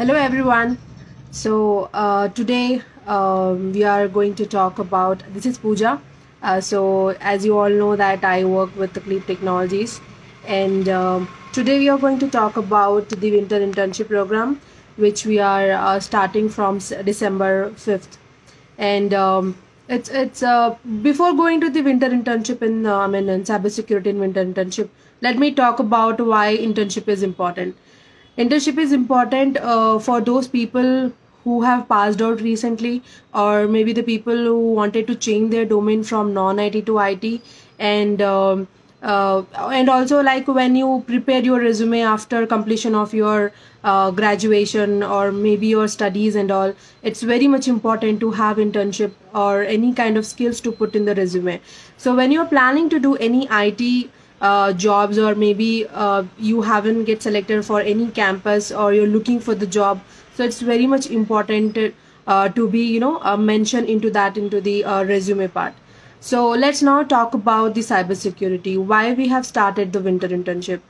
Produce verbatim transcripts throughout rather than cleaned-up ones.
Hello everyone. So uh, today um, we are going to talk about, this is Pooja. Uh, so as you all know that I work with the KLEAP Technologies, and uh, today we are going to talk about the winter internship program which we are uh, starting from December fifth. And um, it's it's uh, before going to the winter internship in uh, I mean in cybersecurity and winter internship, let me talk about why internship is important. Internship is important uh, for those people who have passed out recently, or maybe the people who wanted to change their domain from non I T to I T, and um, uh, and also like when you prepare your resume after completion of your uh, graduation or maybe your studies and all, it's very much important to have internship or any kind of skills to put in the resume. So when you're planning to do any I T Uh, jobs, or maybe uh, you haven't get selected for any campus or you're looking for the job, so it's very much important uh, to be, you know, uh, mentioned into that, into the uh, resume part. So let's now talk about the cybersecurity, why we have started the winter internship.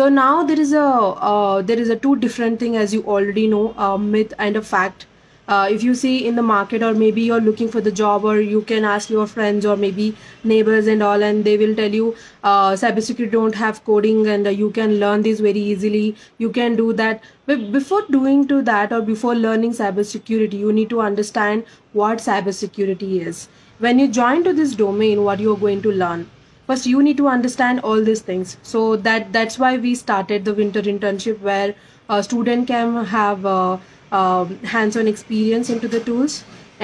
So now there is a uh, there is a two different thing, as you already know, a myth and a fact. Uh, if you see in the market, or maybe you're looking for the job, or you can ask your friends or maybe neighbors and all, and they will tell you uh, cybersecurity don't have coding, and uh, you can learn this very easily, you can do that. But before doing to that, or before learning cybersecurity, you need to understand what cybersecurity is. When you join to this domain, what you're going to learn. First, you need to understand all these things. So that that's why we started the winter internship, where a student can have uh, Uh, hands-on experience into the tools,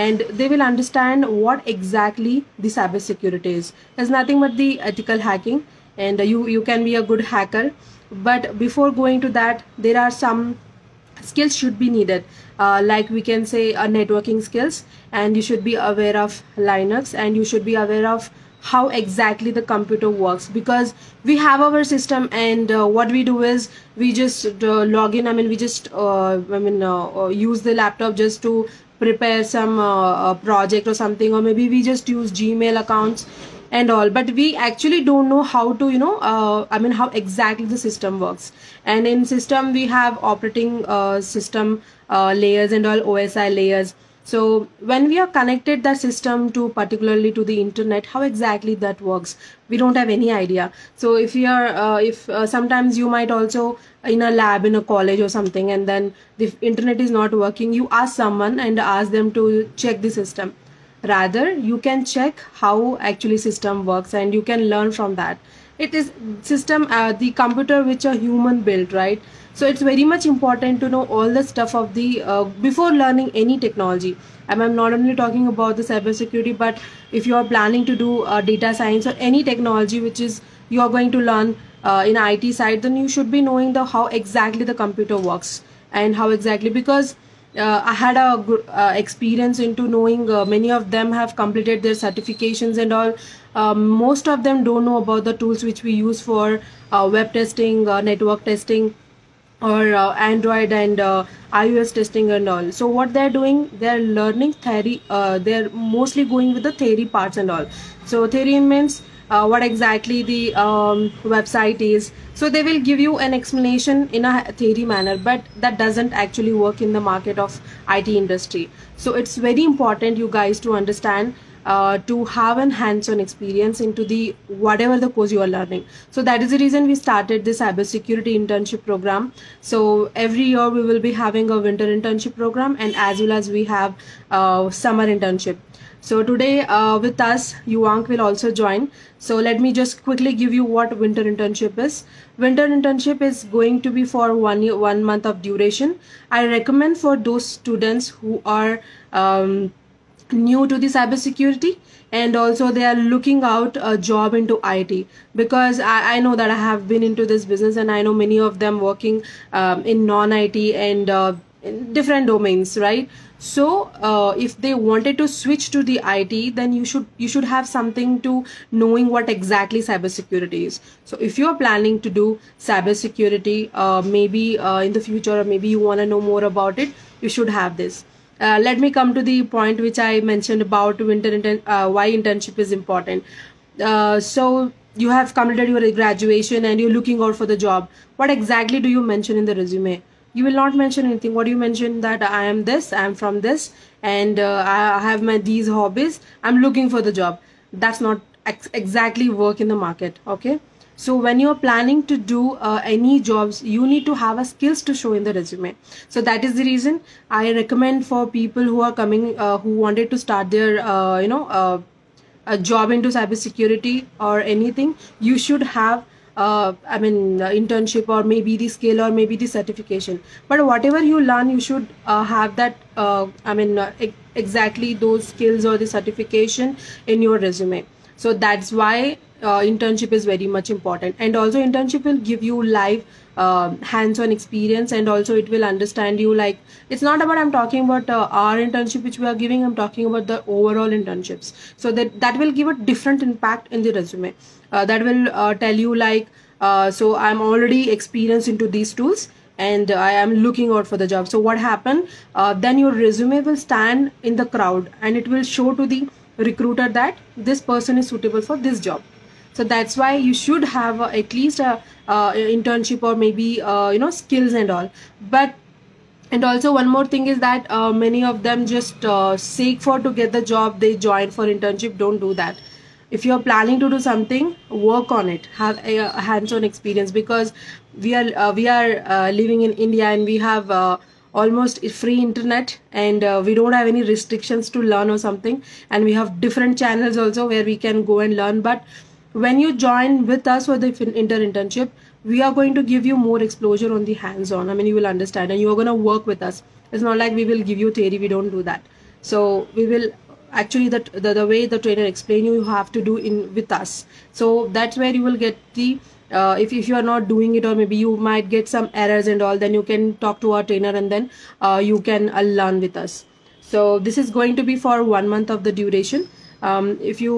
and they will understand what exactly the cybersecurity is. It's nothing but the ethical hacking, and you you can be a good hacker, but before going to that, there are some skills should be needed, uh, like we can say uh, networking skills, and you should be aware of Linux, and you should be aware of how exactly the computer works, because we have our system, and uh, what we do is we just uh, log in. I mean, we just uh, I mean uh, uh, use the laptop just to prepare some uh, uh, project or something, or maybe we just use Gmail accounts and all. But we actually don't know how to, you know, uh, I mean, how exactly the system works. And in system we have operating uh, system uh, layers and all, O S I layers. So when we are connected that system to particularly to the internet, how exactly that works, we don't have any idea. So if you are, uh, if uh, sometimes you might also in a lab, in a college or something, and then the internet is not working, you ask someone and ask them to check the system. Rather, you can check how actually system works, and you can learn from that. It is system, uh, the computer which a human built, right? So it's very much important to know all the stuff of the uh, before learning any technology. And I'm not only talking about the cybersecurity, but if you are planning to do uh, data science or any technology which is you are going to learn uh, in I T side, then you should be knowing the how exactly the computer works, and how exactly, because uh, I had a uh, experience into knowing uh, many of them have completed their certifications and all. Uh, most of them don't know about the tools which we use for uh, web testing, uh, network testing, or uh, Android and uh, iOS testing and all. So what they're doing, they're learning theory, uh, they're mostly going with the theory parts and all. So theory means uh, what exactly the um, website is. So they will give you an explanation in a theory manner, but that doesn't actually work in the market of I T industry. So it's very important you guys to understand Uh, to have an hands-on experience into the whatever the course you are learning. So that is the reason we started this cybersecurity internship program. So every year we will be having a winter internship program, and as well as we have uh, summer internship. So today uh, with us Yuvank will also join. So let me just quickly give you what winter internship is. Winter internship is going to be for one year, one month of duration. I recommend for those students who are um, new to the cybersecurity, and also they are looking out a job into I T, because I, I know that I have been into this business, and I know many of them working um, in non I T and uh, in different domains, right? So uh, if they wanted to switch to the I T, then you should you should have something to knowing what exactly cybersecurity is. So if you are planning to do cybersecurity uh, maybe uh, in the future, or maybe you want to know more about it, you should have this. Uh, let me come to the point which I mentioned about winter intern uh, why internship is important. Uh, so you have completed your graduation and you're looking out for the job. What exactly do you mention in the resume? you will not mention anything. What do you mention? That I am this, I am from this, and uh, I have my these hobbies, I'm looking for the job. That's not ex exactly work in the market. Okay, so when you are planning to do uh, any jobs, you need to have a skills to show in the resume. So that is the reason I recommend for people who are coming, uh, who wanted to start their uh, you know uh, a job into cybersecurity or anything, you should have Uh, I mean uh, internship, or maybe the skill, or maybe the certification. But whatever you learn, you should uh, have that uh, I mean uh, e exactly those skills or the certification in your resume. So that's why uh, internship is very much important. And also internship will give you live uh, hands-on experience, and also it will understand you. Like, it's not about I'm talking about uh, our internship which we are giving, I'm talking about the overall internships. So that that will give a different impact in the resume. Uh, that will uh, tell you like, uh, so I'm already experienced into these tools and I am looking out for the job. So what happened? Uh, then your resume will stand in the crowd and it will show to the recruiter that this person is suitable for this job. So that's why you should have uh, at least a uh, internship or maybe uh, you know skills and all. But and also one more thing is that uh, many of them just uh, seek for to get the job. They join for internship. Don't do that. If you are planning to do something, work on it. Have a, a hands-on experience, because we are uh, we are uh, living in India and we have uh, almost free internet, and uh, we don't have any restrictions to learn or something. And we have different channels also where we can go and learn. But when you join with us for the inter internship, we are going to give you more exposure on the hands-on. I mean, you will understand, and you are going to work with us. It's not like we will give you theory. We don't do that. So we will. Actually, that the, the way the trainer explained you, you have to do in with us. So that's where you will get the uh, if, if you are not doing it, or maybe you might get some errors and all, then you can talk to our trainer, and then uh, you can uh, learn with us. So this is going to be for one month of the duration. Um, if you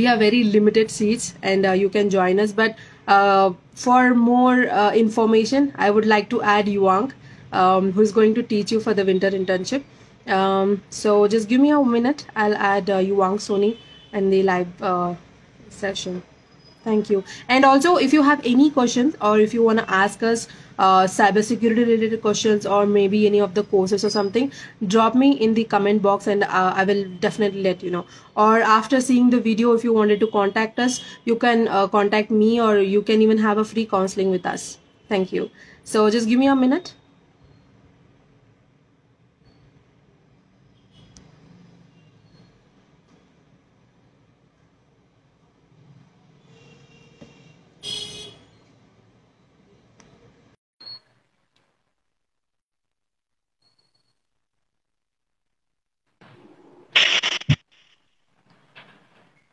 we have very limited seats, and uh, you can join us. But uh, for more uh, information, I would like to add Yuvank, um, who is going to teach you for the winter internship. Um, so just give me a minute. I'll add uh, Yuvank Soni in the live uh, session. Thank you. And also, if you have any questions, or if you want to ask us uh, cybersecurity related questions, or maybe any of the courses or something, drop me in the comment box, and uh, I will definitely let you know. Or after seeing the video, if you wanted to contact us, you can uh, contact me, or you can even have a free counseling with us. Thank you. So just give me a minute.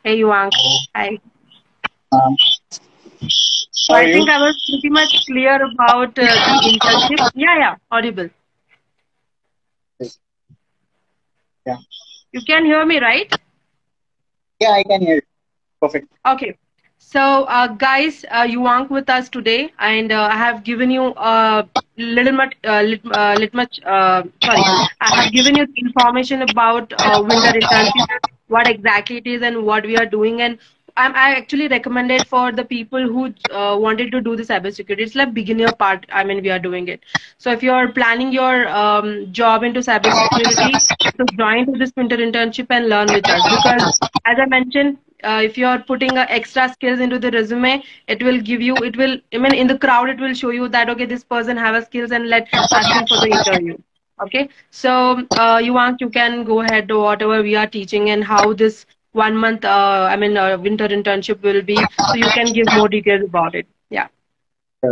Hey Yuvank, hi. Um, so I think I was pretty much clear about uh, the internship. Yeah, yeah, audible. Yeah. You can hear me, right? Yeah, I can hear you. Perfect. Okay. So uh, guys, uh, Yuvank with us today, and uh, I have given you a uh, little much, uh, lit, uh, lit much uh, sorry, I have given you information about uh, winter internship, what exactly it is and what we are doing. And I'm, I actually recommend it for the people who uh, wanted to do the cybersecurity. It's like beginner part. I mean, we are doing it. So if you're planning your um, job into cybersecurity, so join to this winter internship and learn with us. Because as I mentioned, uh, if you're putting uh, extra skills into the resume, it will give you, it will, I mean, in the crowd, it will show you that, okay, this person have a skills, and let's ask him for the interview. Okay, so uh, Yuvank, you can go ahead to whatever we are teaching and how this one month, uh, I mean, uh, winter internship will be. So you can give more details about it. Yeah.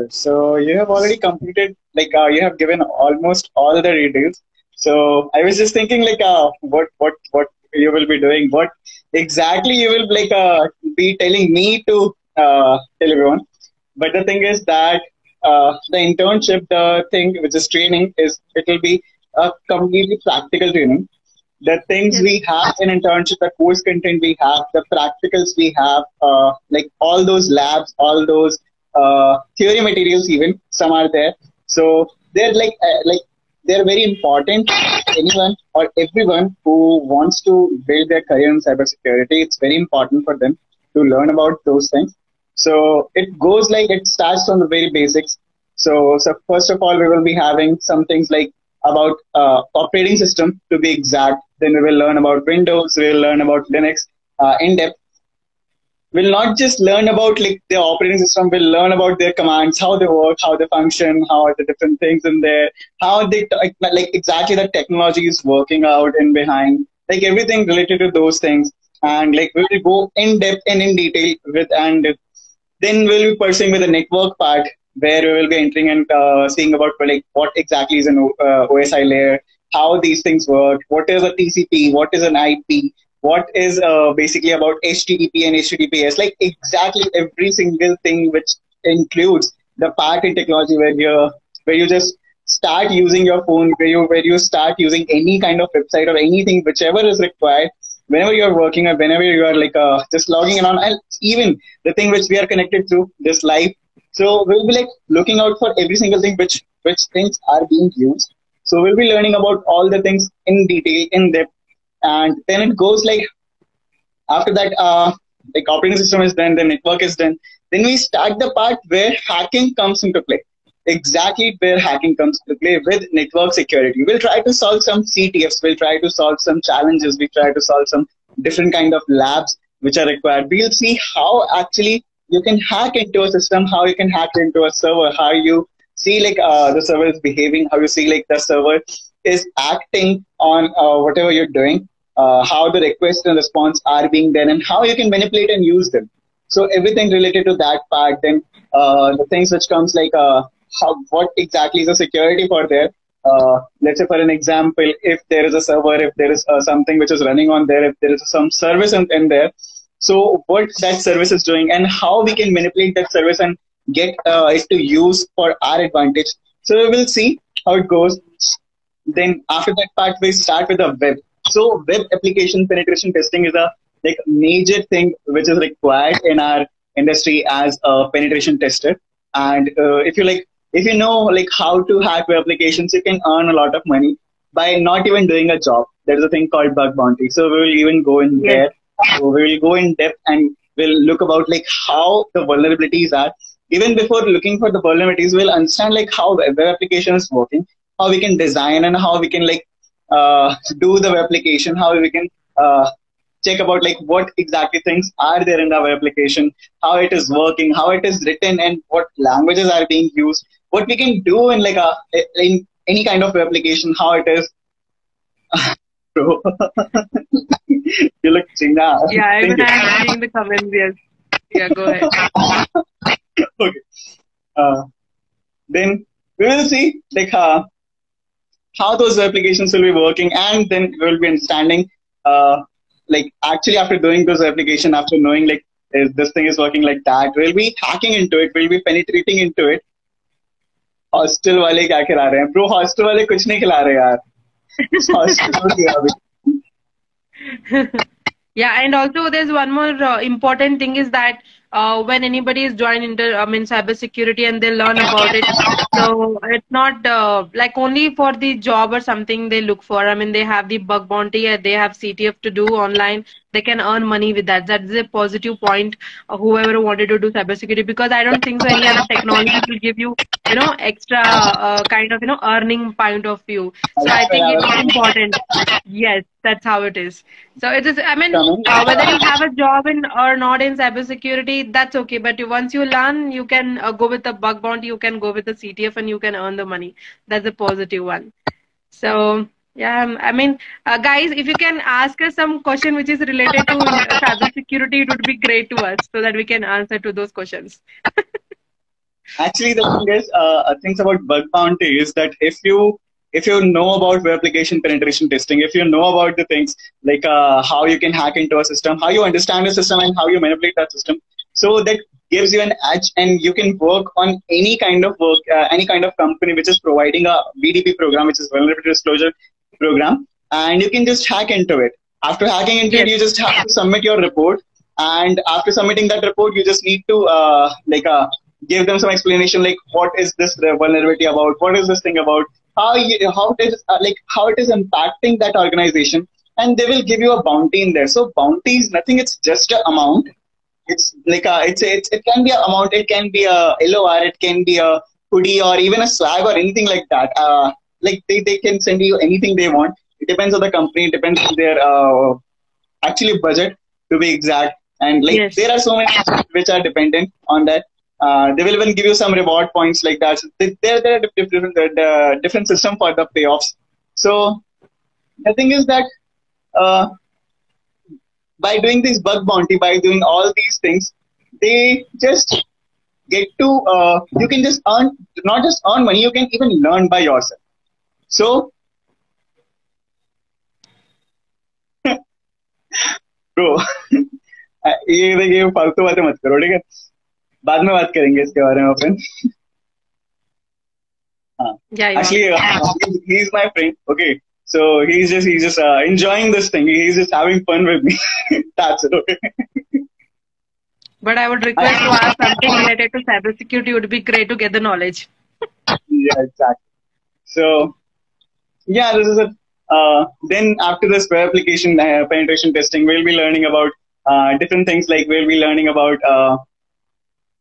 So you have already completed, like uh, you have given almost all the details. So I was just thinking, like, uh, what, what, what you will be doing, what exactly you will like uh, be telling me to uh, tell everyone. But the thing is that uh, the internship, the thing which is training, is it will be a completely practical training. The things yes. we have in internship, the course content we have, the practicals we have, uh, like all those labs, all those uh, theory materials, even some are there. So they're like uh, like they're very important. Anyone or everyone who wants to build their career in cybersecurity, it's very important for them to learn about those things. So it goes like it starts from the very basics. So, so first of all, we will be having some things like about uh, operating system, to be exact. Then we will learn about Windows. We will learn about Linux uh, in depth. We'll not just learn about like their operating system. We'll learn about their commands, how they work, how they function, how are the different things in there, how they like exactly the technology is working out and behind, like everything related to those things. And like we will go in depth and in detail with, and then we'll be pursuing with the network part, where we will be entering and uh, seeing about like what exactly is an uh, O S I layer, how these things work, what is a T C P, what is an I P. What is uh, basically about H T T P and H T T P S, like exactly every single thing which includes the part in technology where you where you just start using your phone, where you where you start using any kind of website or anything, whichever is required, whenever you're working or whenever you are like uh, just logging in on, and even the thing which we are connected to, this live. So we'll be like looking out for every single thing which which things are being used. So we'll be learning about all the things in detail, in depth. And then it goes like, after that, uh, like operating system is done, the network is done. Then we start the part where hacking comes into play. Exactly where hacking comes into play with network security. We'll try to solve some C T Fs. We'll try to solve some challenges. We'll try to solve some different kind of labs which are required. We'll see how actually you can hack into a system, how you can hack into a server, how you see like uh, the server is behaving, how you see like the server is acting on uh, whatever you're doing. Uh, how the request and response are being done, and how you can manipulate and use them. So everything related to that part, then uh, the things which comes like uh, how, what exactly is the security for there. Uh, let's say for an example, if there is a server, if there is uh, something which is running on there, if there is some service in, in there, so what that service is doing and how we can manipulate that service and get uh, it to use for our advantage. So we will see how it goes. Then after that part, we start with the web. So web application penetration testing is a like major thing which is required in our industry as a penetration tester. And uh, if you like, if you know like how to hack web applications, you can earn a lot of money by not even doing a job. There is a thing called bug bounty. So we will even go in there. So we will go in depth and we'll look about like how the vulnerabilities are. Even before looking for the vulnerabilities, we'll understand like how web application is working, how we can design and how we can like Uh, do the web application, how we can uh, check about like what exactly things are there in the web application, how it is working, how it is written, and what languages are being used, what we can do in like a in any kind of web application, how it is. Bro, you look China. Yeah, I was seeing the comments. Yes. Yeah, go ahead. Okay. Uh, then we will see like uh, how those applications will be working, and then we'll be understanding uh, like actually after doing those application, after knowing like is, this thing is working like that, we'll be hacking into it, we'll be penetrating into it. Hostel wale kya khila rahe hain? Bro, hostel wale kuch nahi khila rahe yaar. Yeah, and also there's one more uh, important thing is that Uh, when anybody is joined into, I mean, cybersecurity and they learn about it, so it's not uh, like only for the job or something they look for. I mean, they have the bug bounty and they have C T F to do online. They can earn money with that. That's a positive point. Uh, whoever wanted to do cybersecurity, because I don't think so any other technology will give you, you know, extra uh, kind of, you know, earning point of view. So I think it's important. Yes, that's how it is. So it is. I mean, uh, whether you have a job in or not in cybersecurity, that's okay, but you, once you learn, you can uh, go with the bug bounty, you can go with the C T F, and you can earn the money. That's a positive one. So yeah, I mean, uh, guys, if you can ask us some question which is related to cybersecurity, it would be great to us so that we can answer to those questions. Actually, the thing is, uh, things about bug bounty is that if you if you know about web application penetration testing, if you know about the things like uh, how you can hack into a system, how you understand a system, and how you manipulate that system. So that gives you an edge, and you can work on any kind of work, uh, any kind of company which is providing a V D P program, which is vulnerability disclosure program, and you can just hack into it. After hacking into yes. it, you just have to submit your report, and after submitting that report, you just need to uh, like uh, give them some explanation, like what is this vulnerability about, what is this thing about, how you, how it is uh, like how it is impacting that organization, and they will give you a bounty in there. So bounty is nothing; it's just an amount. It's like a, it's, a, it's it can be an amount, it can be a L O R, it can be a hoodie or even a swag or anything like that. Uh, like they, they can send you anything they want. It depends on the company. It depends on their uh, actually budget, to be exact. And like yes. there are so many which are dependent on that. Uh, they will even give you some reward points like that. So they, there, there are different, uh, different system for the payoffs. So the thing is that uh, by doing this bug bounty, by doing all these things, they just get to, uh, you can just earn, not just earn money, you can even learn by yourself. So, bro, ये देखिए फालतू बातें मत करो, ठीक है? बाद में बात करेंगे इसके बारे में अपन. हाँ. Actually, uh, he's my friend. Okay, so he's just he's just uh, enjoying this thing. He's just having fun with me. That's it. Okay. But I would request to ask something related to cybersecurity. It would be great to get the knowledge. Yeah, exactly. So, yeah, this is it. Uh, then after this web application uh, penetration testing, we'll be learning about uh, different things. Like we'll be learning about uh,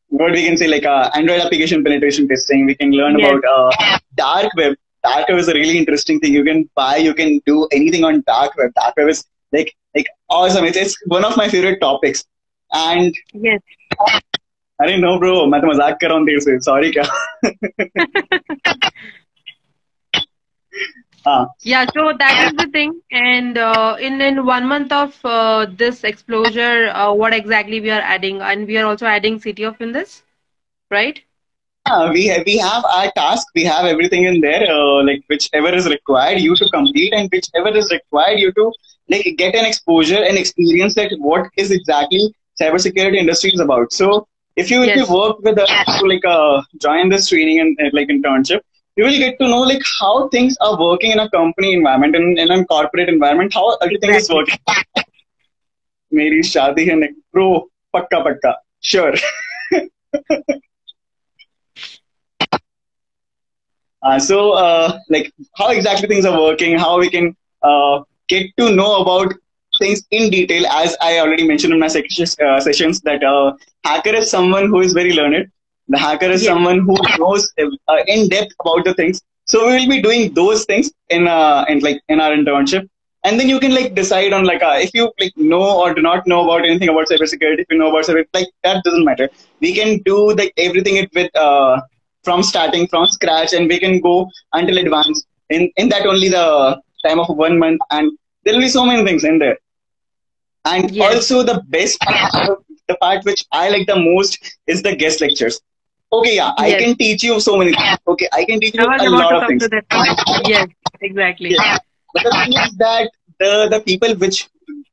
what we can say, like uh, Android application penetration testing. We can learn yes. about uh, dark web. Dark web is a really interesting thing. You can buy, you can do anything on dark web. Dark web is like like awesome. It's, it's one of my favorite topics. And yes, I don't know, bro. मैं तो मजाक कर रहा हूँ तेरे से. Sorry क्या? Ah. Yeah, so that is the thing. And uh, in in one month of uh, this exposure, uh, what exactly we are adding, and we are also adding C T F in this, right? Yeah, we have, we have our task. We have everything in there. Uh, like whichever is required, you to complete, and whichever is required, you to like get an exposure and experience that what is exactly cybersecurity industry is about. So if you yes. if you work with us to like uh, join this training and uh, like internship, you will get to know like how things are working in a company environment and in, in a corporate environment, how everything exactly. is working. Meri shaadi hai, bro, pakka pakka, sure. uh, so, uh, like how exactly things are working, how we can uh, get to know about things in detail. As I already mentioned in my se uh, sessions, that uh, hacker is someone who is very learned. The hacker is yeah. someone who knows uh, in depth about the things. So we will be doing those things in uh in like in our internship, and then you can like decide on like uh, if you like know or do not know about anything about cybersecurity. If you know about cyber, like that doesn't matter. We can do like everything it with uh from starting from scratch, and we can go until advanced in in that only the time of one month, and there will be so many things in there. And yes. also the best part, the part which I like the most is the guest lectures. Okay, yeah, I yes. can teach you so many things. Okay, I can teach you a lot of things. Yes, exactly. Yeah. But the thing is that the, the people which,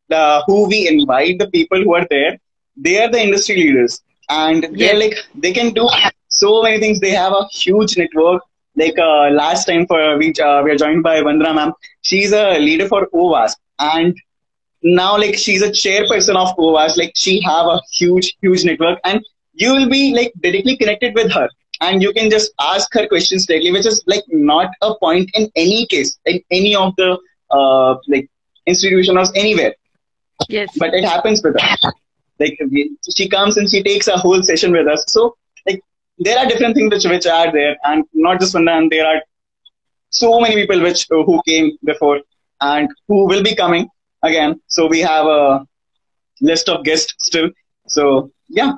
the, who we invite, the people who are there, they are the industry leaders. And they're yes. like, they can do so many things. They have a huge network. Like uh, last time for we, uh, we are joined by Vandana ma'am. She's a leader for O WASP. And now like she's a chairperson of O WASP. Like she have a huge, huge network. And you will be like directly connected with her, and you can just ask her questions directly, which is like not a point in any case, in any of the uh, like institution or anywhere. Yes. But it happens with her. Like we, she comes and she takes a whole session with us. So like there are different things which, which are there, and not just Vandana, and there are so many people which who came before and who will be coming again. So we have a list of guests still. So yeah.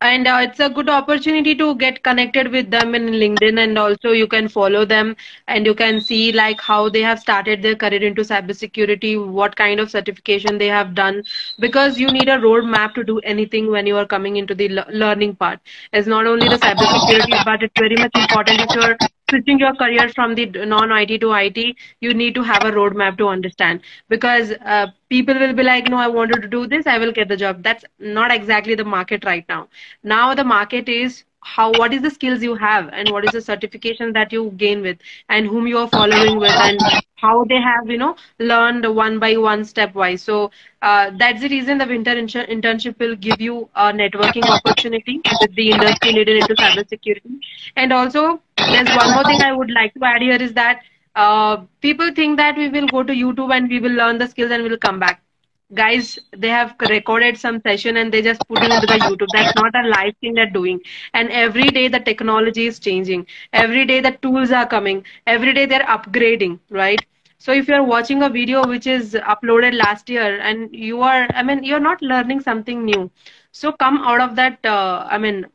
And uh, it's a good opportunity to get connected with them in LinkedIn, and also you can follow them and you can see like how they have started their career into cybersecurity, what kind of certification they have done, because you need a roadmap to do anything when you are coming into the learning part. It's not only the cybersecurity, but it's very much important if you're switching your career from the non I T to I T, you need to have a roadmap to understand, because uh, people will be like, no, I wanted to do this, I will get the job. That's not exactly the market right now. Now the market is how, what is the skills you have, and what is the certification that you gain with, and whom you are following with, and how they have, you know, learned one by one stepwise. So uh, that's the reason the winter inter internship will give you a networking opportunity with the industry leader into cybersecurity. And also, there's one more thing I would like to add here is that uh, people think that we will go to YouTube and we will learn the skills and we will come back. guys, they have recorded some session and they just put it on the YouTube. That's not a live thing they're doing. And every day the technology is changing. Every day the tools are coming. Every day they're upgrading, right? So if you're watching a video which is uploaded last year and you are, I mean, you're not learning something new. So come out of that, uh, I mean,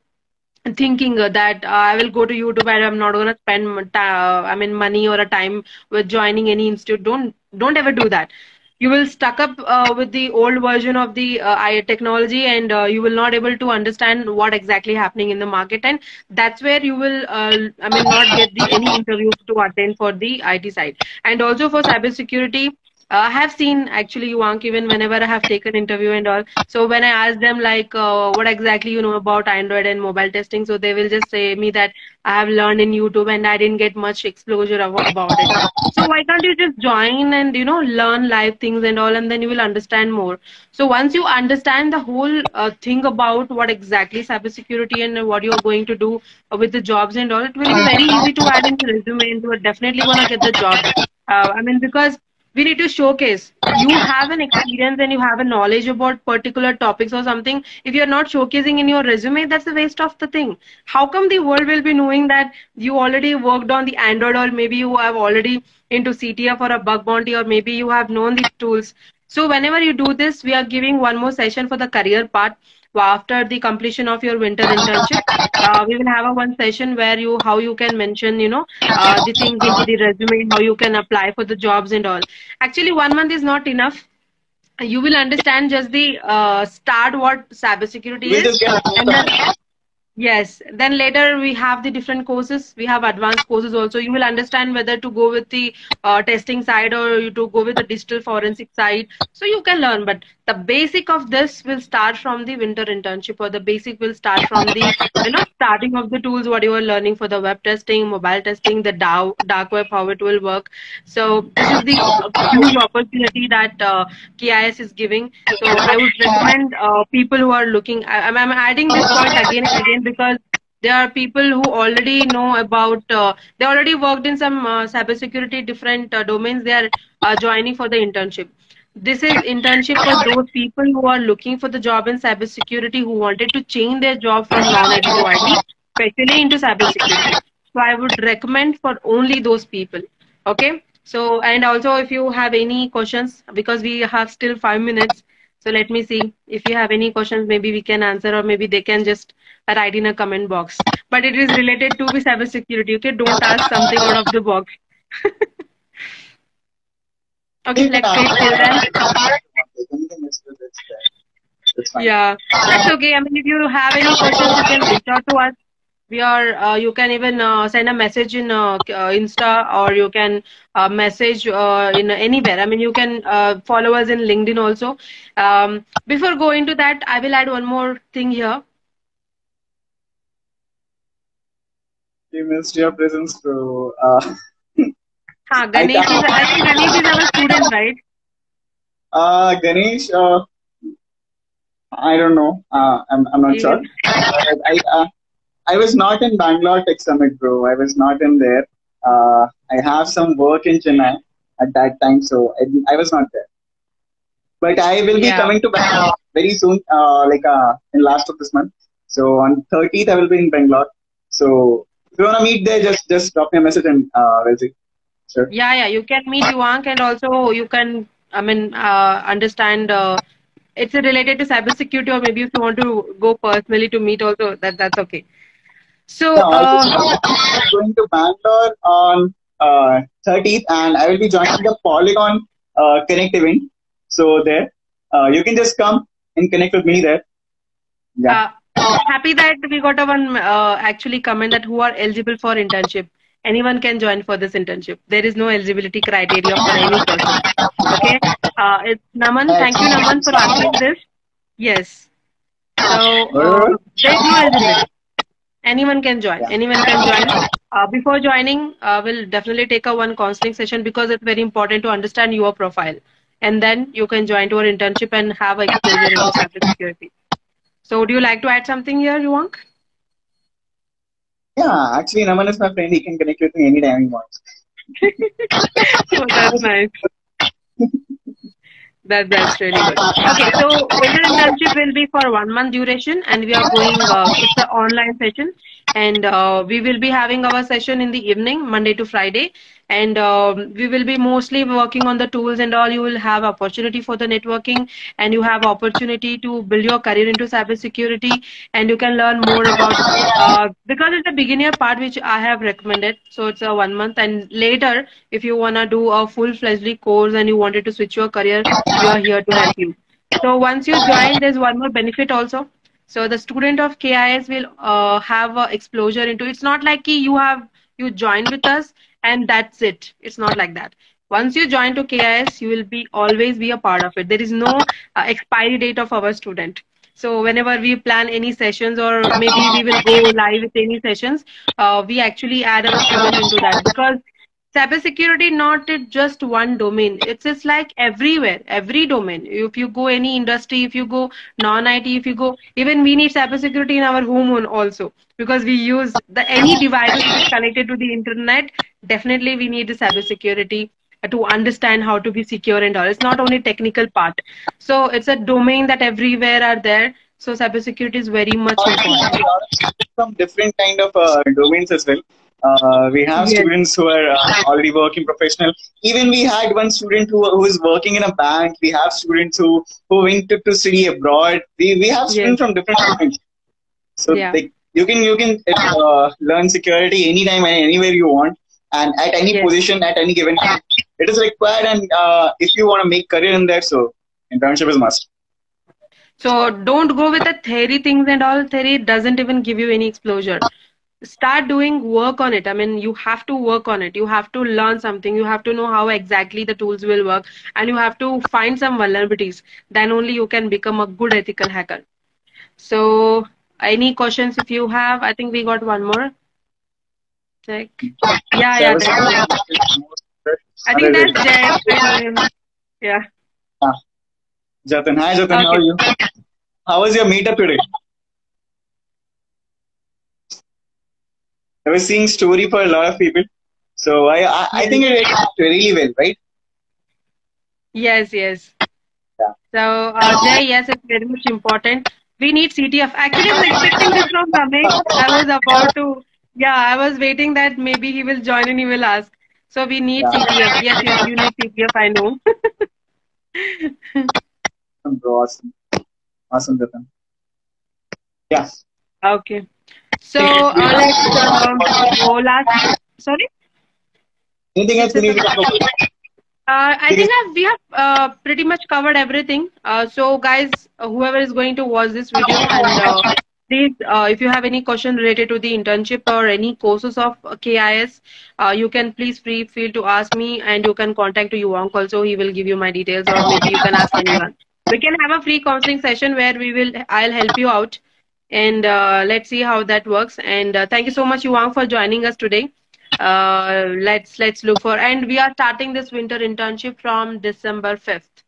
thinking that uh, I will go to YouTube and I'm not going to spend, uh, I mean, money or a time with joining any institute. Don't, don't ever do that. You will stuck up uh, with the old version of the uh, technology and uh, you will not able to understand what exactly happening in the market. And that's where you will, uh, I mean, not get the, any interviews to attend for the I T side. And also for cybersecurity, I uh, have seen actually, Yuvank, even whenever I have taken interview and all. So when I ask them like, uh, what exactly you know about Android and mobile testing, so they will just say me that I have learned in YouTube and I didn't get much exposure about it. So why can't you just join and, you know, learn live things and all, and then you will understand more. So once you understand the whole uh, thing about what exactly cybersecurity and what you're going to do with the jobs and all, it will be very easy to add in your resume and you are definitely going to get the job. Uh, I mean, because we need to showcase. You have an experience and you have a knowledge about particular topics or something. If you're not showcasing in your resume, that's a waste of the thing. How come the world will be knowing that you already worked on the Android, or maybe you have already into C T F or a bug bounty, or maybe you have known these tools? So whenever you do this, we are giving one more session for the career part. After the completion of your winter internship, uh, we will have a one session where you, how you can mention, you know, uh, the things into the resume, how you can apply for the jobs and all. Actually, one month is not enough. You will understand just the uh, start what cybersecurity is. And then, yes. Then later we have the different courses. We have advanced courses also. You will understand whether to go with the uh, testing side or you to go with the digital forensic side. So you can learn, but the basic of this will start from the winter internship, or the basic will start from the, you know, starting of the tools, what you are learning for the web testing, mobile testing, the dark web, how it will work. So this is the huge opportunity that uh, K I I S is giving. So I would recommend uh, people who are looking, I, I'm adding this point again and again, because there are people who already know about, uh, they already worked in some uh, cybersecurity different uh, domains. They are uh, joining for the internship. This is internship for those people who are looking for the job in cybersecurity, who wanted to change their job from non I T to I T, especially into cybersecurity. So I would recommend for only those people. Okay. So, and also if you have any questions, because we have still five minutes. So let me see if you have any questions, maybe we can answer, or maybe they can just write in a comment box, but it is related to cybersecurity. Okay. Don't ask something out of the box. Okay, let's wait till then. Yeah, that's okay. I mean, if you have any questions, you can reach out to us. We are, uh, you can even uh, send a message in uh, Insta, or you can uh, message uh, in anywhere. I mean, you can uh, follow us in LinkedIn also. Um, before going to that, I will add one more thing here. We missed your presence through... Uh... Ha, Ganesh, I, is, I think Ganesh is our student, right? Uh, Ganesh, uh, I don't know. Uh, I'm, I'm not yeah. sure. But I, uh, I was not in Bangalore Tech Summit, bro. I was not in there. Uh, I have some work in Chennai at that time, so I, I was not there. But I will be yeah. coming to Bangalore very soon, uh, like uh, in last of this month. So on thirtieth, I will be in Bangalore. So if you want to meet there, just, just drop me a message and uh, we'll see. Sure. Yeah, yeah, you can meet Yuvank, and also you can, I mean, uh, understand uh, it's related to cybersecurity, or maybe if you want to go personally to meet also, that that's okay. So, no, uh, I'm going to Bangalore on uh, thirtieth, and I will be joining the Polygon uh, Connect event. So there, uh, you can just come and connect with me there. Yeah. Uh, happy that we got a one uh, actually comment that who are eligible for internship. Anyone can join for this internship. There is no eligibility criteria for any person. Okay. Uh, it's Naman. Thank you, Naman, for asking this. Yes. So uh, there is no eligibility. Anyone can join. Anyone can join. Uh, before joining, uh, we'll definitely take a one counseling session, because it's very important to understand your profile, and then you can join to our internship and have an exposure in cybersecurity. So, would you like to add something here, Yuvank? Yeah, actually, Naman is my friend. He can connect with me anytime he wants. Oh, that's nice. That, that's really good. Okay, so winter internship will be for one month duration, and we are going, uh, it's an online session, and uh, we will be having our session in the evening, Monday to Friday, and uh, we will be mostly working on the tools and all. You will have opportunity for the networking, and you have opportunity to build your career into cybersecurity, and you can learn more about, uh, because it's the beginner part which I have recommended, so it's a one month, and later, if you want to do a full-fledged course and you wanted to switch your career, we are here to help you. So once you join, there's one more benefit also. So the student of K I I S will uh, have uh, exposure into, it's not like you have, you join with us and that's it. It's not like that. Once you join to K I I S, you will be always be a part of it. There is no uh, expiry date of our student. So whenever we plan any sessions, or maybe we will go live with any sessions, uh, we actually add our student into that, because cybersecurity not just one domain. It's just like everywhere, every domain. If you go any industry, if you go non I T, if you go, even we need cybersecurity in our home also, because we use the any device which is connected to the internet. Definitely, we need the cybersecurity to understand how to be secure and all. It's not only technical part. So it's a domain that everywhere are there. So cybersecurity is very much important. Some different kind of uh, domains as well. Uh, we have yes. students who are uh, already working professional. Even we had one student who, who is working in a bank. We have students who, who went to, to study abroad. We, we have students yes. from different countries. So yeah. they, you can, you can uh, learn security anytime and anywhere you want, and at any yes. position, at any given time. It is required, and uh, if you want to make career in that, so internship is must. So don't go with the theory things and all. Theory doesn't even give you any exposure. Start doing work on it. I mean, you have to work on it. You have to learn something. You have to know how exactly the tools will work, and you have to find some vulnerabilities. Then only you can become a good ethical hacker. So any questions if you have? I think we got one more. Check. Yeah, yeah. There. I think that's Jay. Yeah. Ah. Jatan. Hi, Jatan. Okay. How are you? How was your meetup today? I was seeing story for a lot of people, so I I, I think it worked really well, right? Yes, yes. Yeah. So uh, Jay, yes, it's very much important. We need C T F. Actually, I was expecting this from Naman. I was about to, yeah, I was waiting that maybe he will join and he will ask. So we need yeah. C T F. Yes, yes, you need C T F. I know. Awesome, bro. Awesome, awesome, Jatan. Yeah. Okay. So, uh, let's um, go last. Sorry? Anything else you need to talk about? Uh, I think I've, we have uh, pretty much covered everything. Uh, so, guys, uh, whoever is going to watch this video, and uh, please, uh, if you have any question related to the internship or any courses of K I I S, uh, you can please free feel to ask me, and you can contact Yuvank also. He will give you my details, or maybe you can ask anyone. We can have a free counseling session where we will. I'll help you out. And uh, let's see how that works. And uh, thank you so much, Yuvank, for joining us today. Uh, let's let's look for, and we are starting this winter internship from December fifth.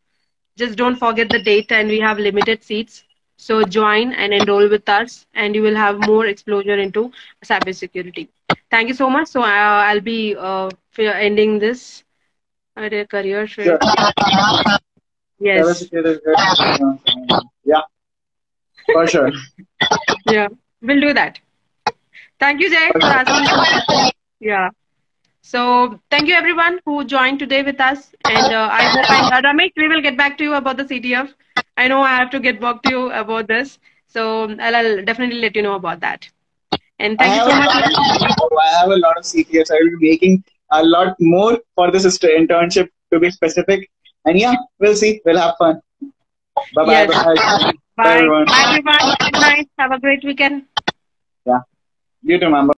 Just don't forget the date, and we have limited seats. So join and enroll with us, and you will have more exposure into cybersecurity. Thank you so much. So uh, I'll be uh, ending this career. Sure. Yes. Yeah. For sure. Yeah, we'll do that. Thank you, Jay, for asking. Yeah. So thank you everyone who joined today with us. And uh, I hope, I, uh, Ramesh, we will get back to you about the C T F. I know I have to get back to you about this. So I'll, I'll definitely let you know about that. And thank I you so much. Of, I have a lot of C T Fs. I will be making a lot more for this internship to be specific. And yeah, we'll see. We'll have fun. Bye-bye. Yes. Bye-bye. Bye. Bye everyone. Bye everyone. Good night. Have a great weekend. Yeah. You too, ma'am.